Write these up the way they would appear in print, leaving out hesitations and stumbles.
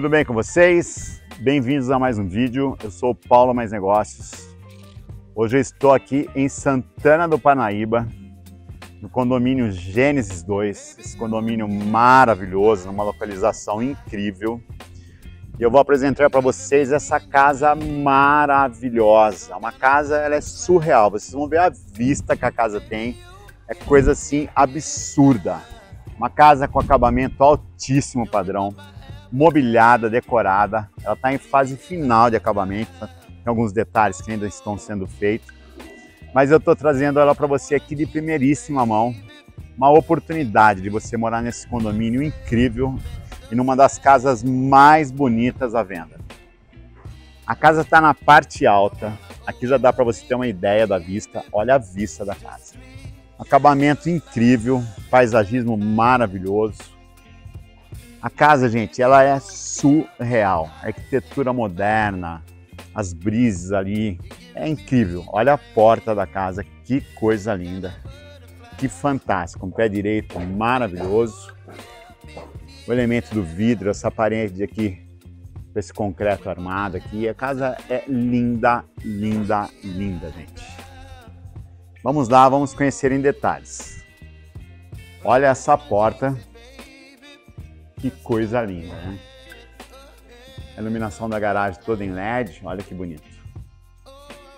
Tudo bem com vocês? Bem-vindos a mais um vídeo. Eu sou o Paulo Mais Negócios. Hoje eu estou aqui em Santana do Parnaíba, no condomínio Gênesis 2, esse condomínio maravilhoso, numa localização incrível. E eu vou apresentar para vocês essa casa maravilhosa. Uma casa, ela é surreal, vocês vão ver a vista que a casa tem, é coisa assim absurda. Uma casa com acabamento altíssimo padrão, mobiliada, decorada, ela está em fase final de acabamento, tem alguns detalhes que ainda estão sendo feitos, mas eu estou trazendo ela para você aqui de primeiríssima mão, uma oportunidade de você morar nesse condomínio incrível e numa das casas mais bonitas à venda. A casa está na parte alta, aqui já dá para você ter uma ideia da vista, olha a vista da casa. Acabamento incrível, paisagismo maravilhoso. A casa, gente, ela é surreal, arquitetura moderna, as brisas ali, é incrível. Olha a porta da casa, que coisa linda, que fantástico, um pé direito maravilhoso. O elemento do vidro, essa parede aqui, esse concreto armado aqui, a casa é linda, linda, linda, gente. Vamos lá, vamos conhecer em detalhes. Olha essa porta. Que coisa linda, né? A iluminação da garagem toda em LED, olha que bonito.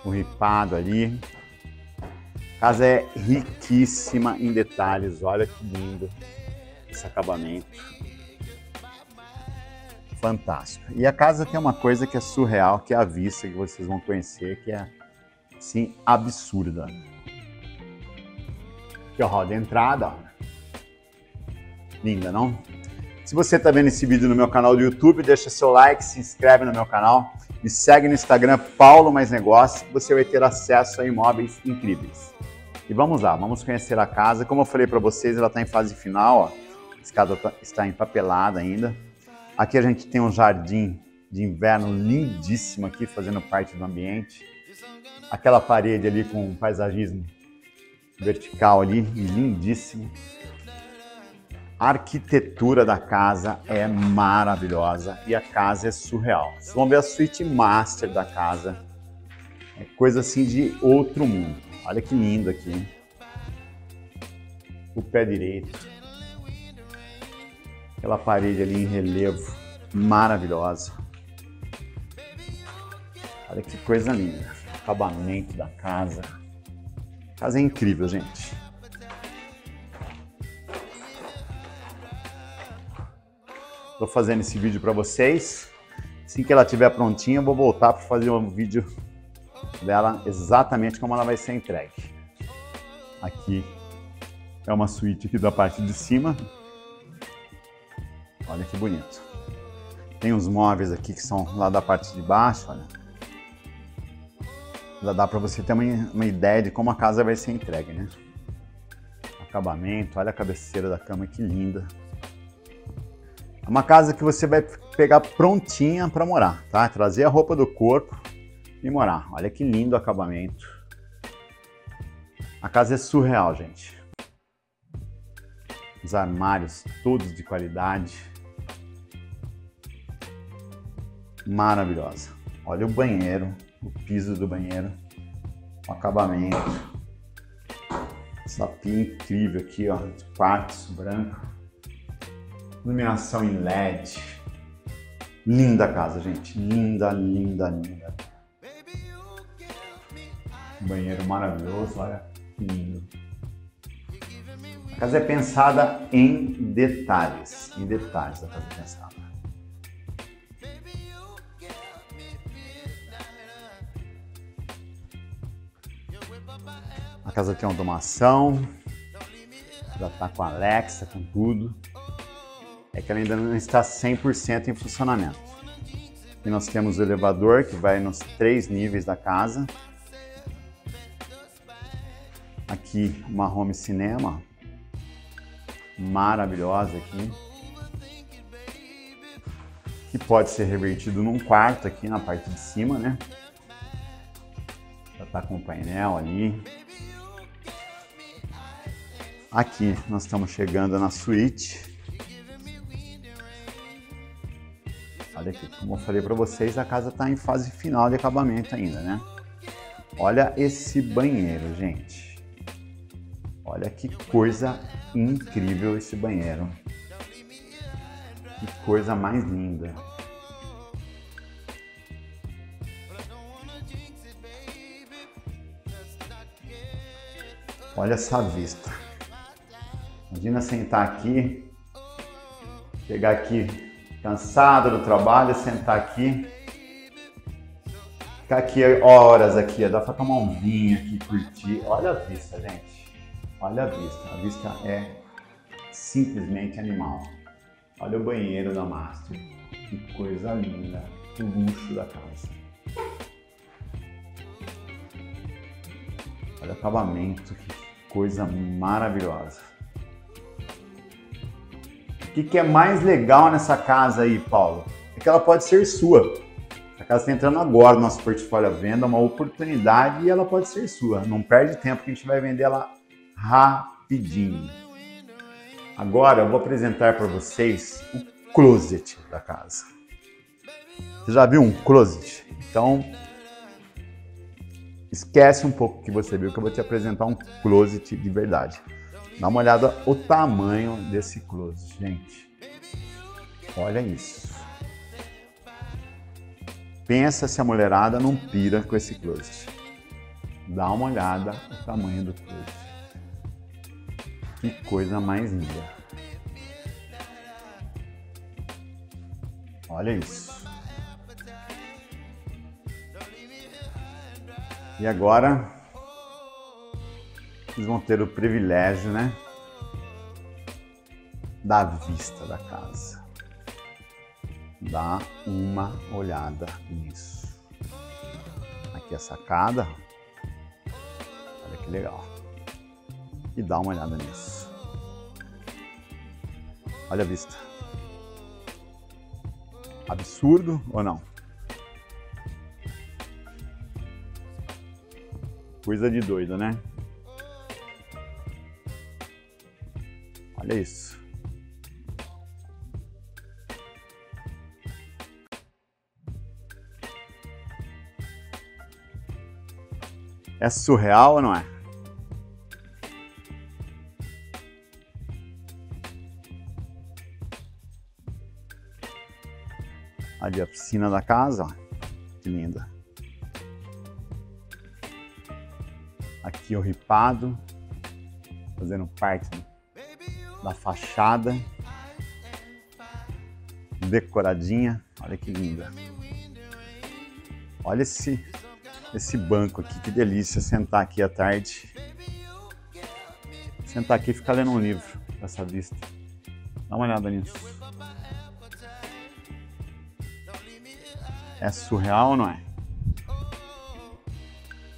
Um ripado ali. A casa é riquíssima em detalhes, olha que lindo esse acabamento. Fantástico. E a casa tem uma coisa que é surreal, que é a vista que vocês vão conhecer, que é, assim, absurda. Aqui, ó, a entrada, ó. Linda, não? Se você está vendo esse vídeo no meu canal do YouTube, deixa seu like, se inscreve no meu canal, me segue no Instagram, Paulo Mais Negócios, que você vai ter acesso a imóveis incríveis. E vamos lá, vamos conhecer a casa. Como eu falei para vocês, ela está em fase final, ó. Essa casa está empapelada ainda. Aqui a gente tem um jardim de inverno lindíssimo aqui, fazendo parte do ambiente. Aquela parede ali com um paisagismo vertical ali, lindíssimo. A arquitetura da casa é maravilhosa e a casa é surreal. Vocês vão ver a suíte master da casa. É coisa assim de outro mundo. Olha que lindo aqui. O pé direito. Aquela parede ali em relevo. Maravilhosa. Olha que coisa linda. O acabamento da casa. A casa é incrível, gente. Estou fazendo esse vídeo para vocês. Assim que ela estiver prontinha, eu vou voltar para fazer um vídeo dela exatamente como ela vai ser entregue. Aqui é uma suíte aqui da parte de cima. Olha que bonito. Tem uns móveis aqui que são lá da parte de baixo, olha. Já dá para você ter uma ideia de como a casa vai ser entregue, né? Acabamento, olha a cabeceira da cama, que linda. É uma casa que você vai pegar prontinha para morar, tá? Trazer a roupa do corpo e morar. Olha que lindo o acabamento. A casa é surreal, gente. Os armários todos de qualidade. Maravilhosa. Olha o banheiro, o piso do banheiro. O acabamento. Essa pia incrível aqui, ó, de quartzo branco. Iluminação em LED. Linda casa, gente. Linda, linda, linda. Um banheiro maravilhoso, olha que lindo. A casa é pensada em detalhes. Em detalhes a casa é pensada. A casa tem automação. Já tá com a Alexa, com tudo. É que ela ainda não está 100% em funcionamento. E nós temos o elevador que vai nos 3 níveis da casa. Aqui uma home cinema, maravilhosa aqui. Que pode ser revertido num quarto aqui na parte de cima, né? Já está com o painel ali. Aqui nós estamos chegando na suíte. Olha aqui, como eu falei para vocês, a casa está em fase final de acabamento ainda, né? Olha esse banheiro, gente. Olha que coisa incrível esse banheiro. Que coisa mais linda. Olha essa vista. Imagina sentar aqui, chegar aqui cansado do trabalho, sentar aqui, ficar aqui horas aqui, ó, dá pra tomar um vinho aqui, curtir. Olha a vista, gente. Olha a vista. A vista é simplesmente animal. Olha o banheiro da Master. Que coisa linda. O luxo da casa. Olha o acabamento, que coisa maravilhosa. O que é mais legal nessa casa aí, Paulo? É que ela pode ser sua. A casa está entrando agora no nosso portfólio à venda, uma oportunidade, e ela pode ser sua. Não perde tempo, que a gente vai vender ela rapidinho. Agora eu vou apresentar para vocês o closet da casa. Você já viu um closet? Então... esquece um pouco que você viu, que eu vou te apresentar um closet de verdade. Dá uma olhada o tamanho desse closet, gente. Olha isso. Pensa se a mulherada não pira com esse closet. Dá uma olhada o tamanho do closet. Que coisa mais linda. Olha isso. E agora, vocês vão ter o privilégio, né, da vista da casa. Dá uma olhada nisso. Aqui a sacada. Olha que legal. E dá uma olhada nisso. Olha a vista. Absurdo ou não? Coisa de doido, né? Olha isso. É surreal ou não é? Ali a piscina da casa, ó. Que linda. Aqui o ripado, fazendo parte da fachada, decoradinha, olha que linda. Olha esse banco aqui, que delícia sentar aqui à tarde. Sentar aqui e ficar lendo um livro com essa vista. Dá uma olhada nisso. É surreal ou não é?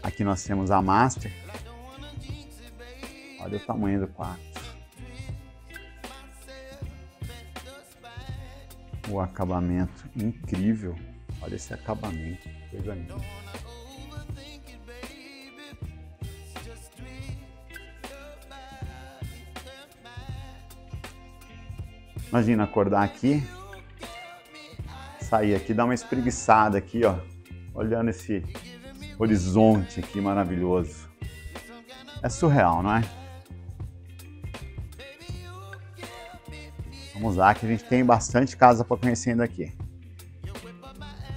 Aqui nós temos a Master. Olha o tamanho do quarto. O acabamento incrível. Olha esse acabamento. Coisa linda. Imagina acordar aqui, sair aqui, dar uma espreguiçada aqui, ó. Olhando esse horizonte aqui maravilhoso. É surreal, não é? Vamos lá, que a gente tem bastante casa para conhecer ainda aqui.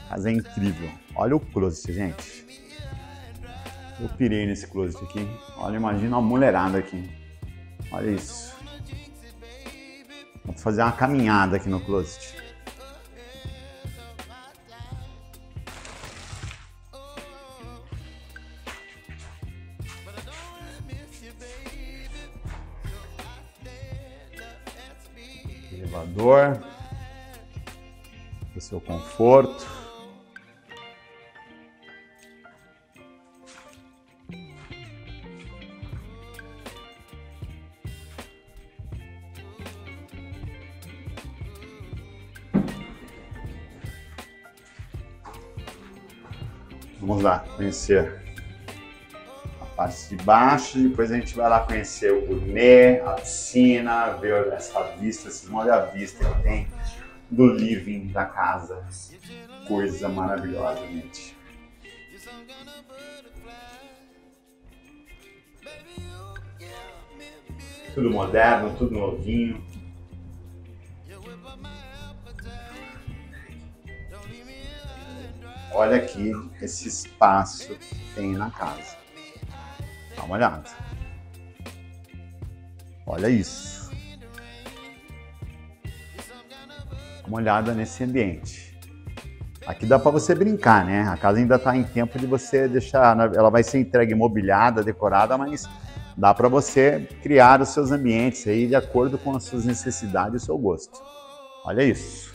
A casa é incrível. Olha o closet, gente. Eu pirei nesse closet aqui. Olha, imagina uma mulherada aqui. Olha isso. Vou fazer uma caminhada aqui no closet. Elevador, o seu conforto. Vamos lá conhecer a parte de baixo, depois a gente vai lá conhecer o gourmet, a piscina, ver essa vista, olha a vista que tem. do living da casa. Coisa maravilhosa, gente. Tudo moderno, tudo novinho. Olha aqui esse espaço que tem na casa. Dá uma olhada. Olha isso. Dá uma olhada nesse ambiente. Aqui dá para você brincar, né? A casa ainda está em tempo de você deixar... Ela vai ser entregue mobiliada, decorada, mas dá para você criar os seus ambientes aí de acordo com as suas necessidades e o seu gosto. Olha isso.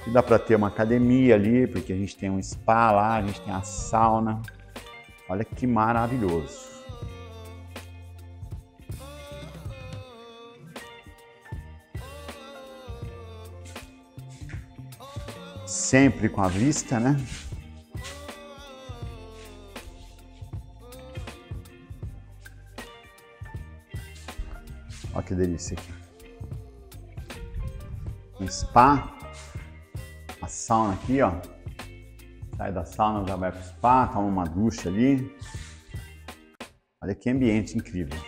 Aqui dá para ter uma academia ali, porque a gente tem um spa lá, a gente tem a sauna. Olha que maravilhoso. Sempre com a vista, né? Olha que delícia aqui. Um spa. A sauna aqui, ó. Sai da sauna, já vai pro spa, toma uma ducha ali. Olha que ambiente incrível.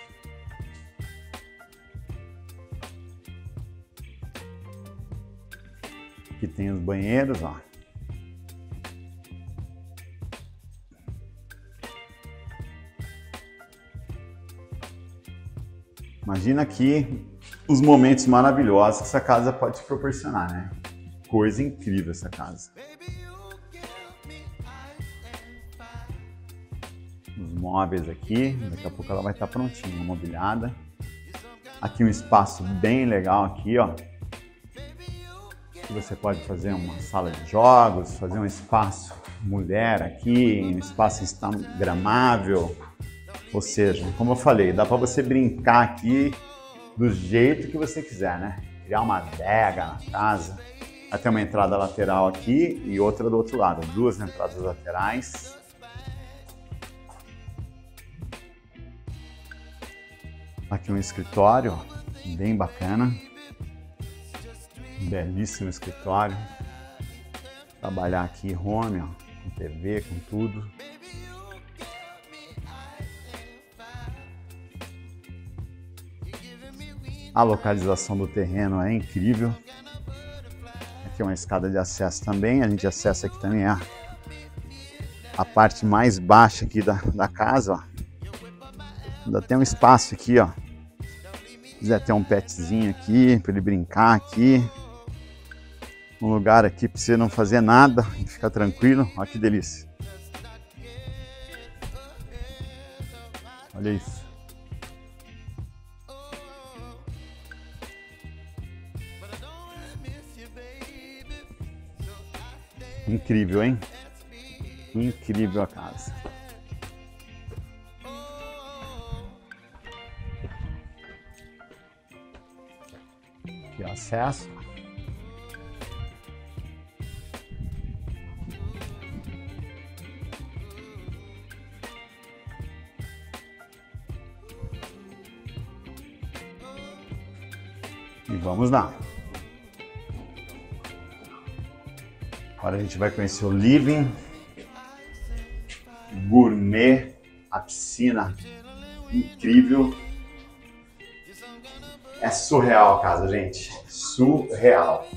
Aqui tem os banheiros, ó. Imagina aqui os momentos maravilhosos que essa casa pode te proporcionar, né? Coisa incrível essa casa. Os móveis aqui, daqui a pouco ela vai estar prontinha, mobiliada. Aqui um espaço bem legal aqui, ó. Aqui você pode fazer uma sala de jogos, fazer um espaço mulher aqui, um espaço instagramável. Ou seja, como eu falei, dá para você brincar aqui do jeito que você quiser, né? Criar uma adega na casa. Vai ter uma entrada lateral aqui e outra do outro lado, duas entradas laterais. Aqui um escritório, bem bacana. Belíssimo escritório. Trabalhar aqui home, ó, com TV, com tudo. A localização do terreno é incrível. Aqui é uma escada de acesso também, a gente acessa aqui também a parte mais baixa aqui da casa, ó. Ainda tem um espaço aqui, ó. Se quiser ter um petzinho aqui, para ele brincar aqui. Um lugar aqui para você não fazer nada e ficar tranquilo. Olha que delícia. Olha isso. Incrível, hein? Incrível a casa. Aqui o acesso. E vamos lá. Agora a gente vai conhecer o living gourmet, a piscina incrível. É surreal a casa, gente. Surreal.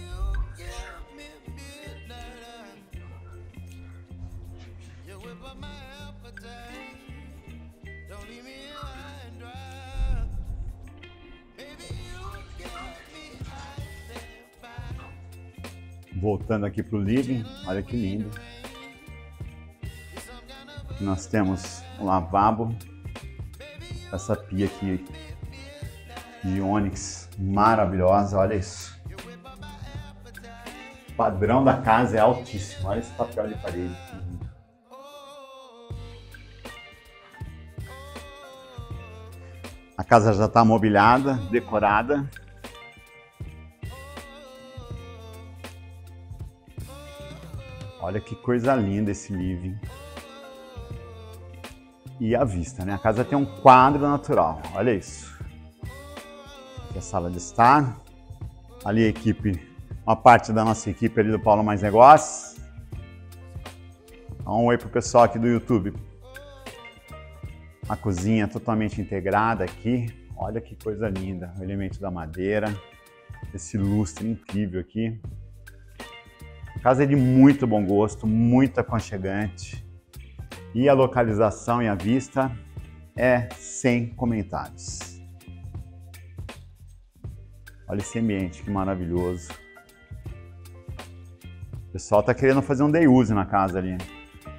Voltando aqui para o living, olha que lindo. Nós temos um lavabo, essa pia aqui de ônix maravilhosa, olha isso. O padrão da casa é altíssimo, olha esse papel de parede. A casa já está mobiliada, decorada. Olha que coisa linda esse living. E a vista, né? A casa tem um quadro natural, olha isso. Aqui é a sala de estar. Ali a equipe uma parte da nossa equipe ali do Paulo Mais Negócios. Dá um oi pro pessoal aqui do YouTube. A cozinha totalmente integrada aqui. Olha que coisa linda, o elemento da madeira, esse lustre incrível aqui. A casa é de muito bom gosto, muito aconchegante. E a localização e a vista é sem comentários. Olha esse ambiente, que maravilhoso. O pessoal tá querendo fazer um day use na casa ali.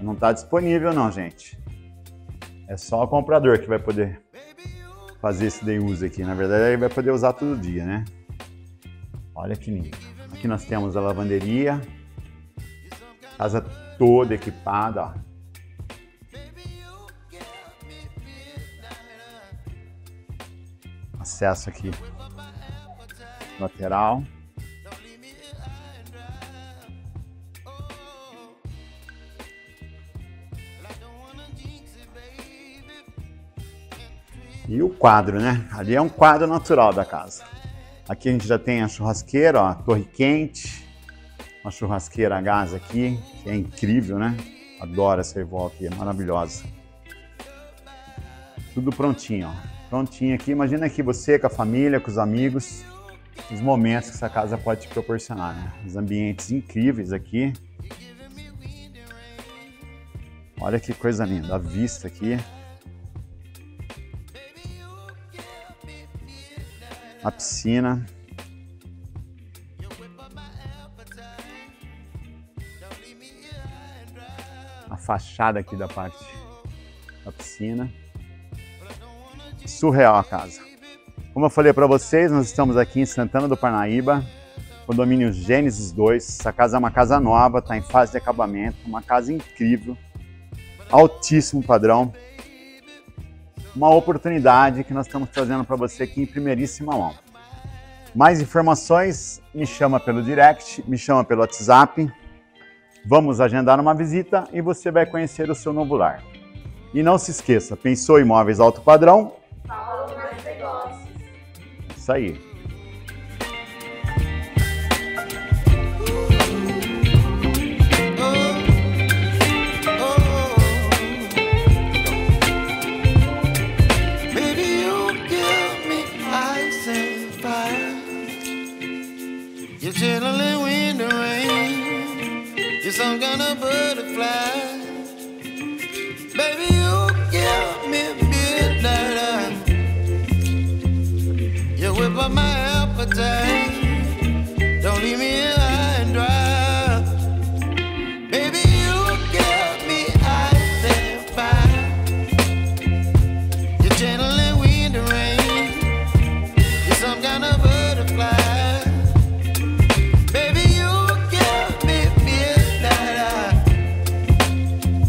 Não tá disponível não, gente. É só o comprador que vai poder fazer esse day use aqui. Na verdade, ele vai poder usar todo dia, né? Olha que lindo. Aqui nós temos a lavanderia. Casa toda equipada, ó. Acesso aqui lateral. E o quadro, né? Ali é um quadro natural da casa. Aqui a gente já tem a churrasqueira, ó, a torre quente. Uma churrasqueira a gás aqui, que é incrível, né? Adoro essa revolta aqui, é maravilhosa. Tudo prontinho, ó. Prontinho aqui. Imagina aqui você com a família, com os amigos, os momentos que essa casa pode te proporcionar, né? Os ambientes incríveis aqui. Olha que coisa linda, a vista aqui. A piscina. A fachada aqui da parte da piscina. Surreal a casa. Como eu falei para vocês, nós estamos aqui em Santana do Parnaíba, condomínio Gênesis 2. Essa casa é uma casa nova, está em fase de acabamento, uma casa incrível, altíssimo padrão. Uma oportunidade que nós estamos trazendo para você aqui em primeiríssima mão. Mais informações, me chama pelo direct, me chama pelo WhatsApp. Vamos agendar uma visita e você vai conhecer o seu novo lar. E não se esqueça, pensou em imóveis alto padrão? Paulo Mais Negócios. Isso aí. You're chilling when the rain, you're some kind of butterfly. Baby, you give me midnight, you whip up my appetite, don't leave me alone. You're gently wind the rain, you're some kind of butterfly.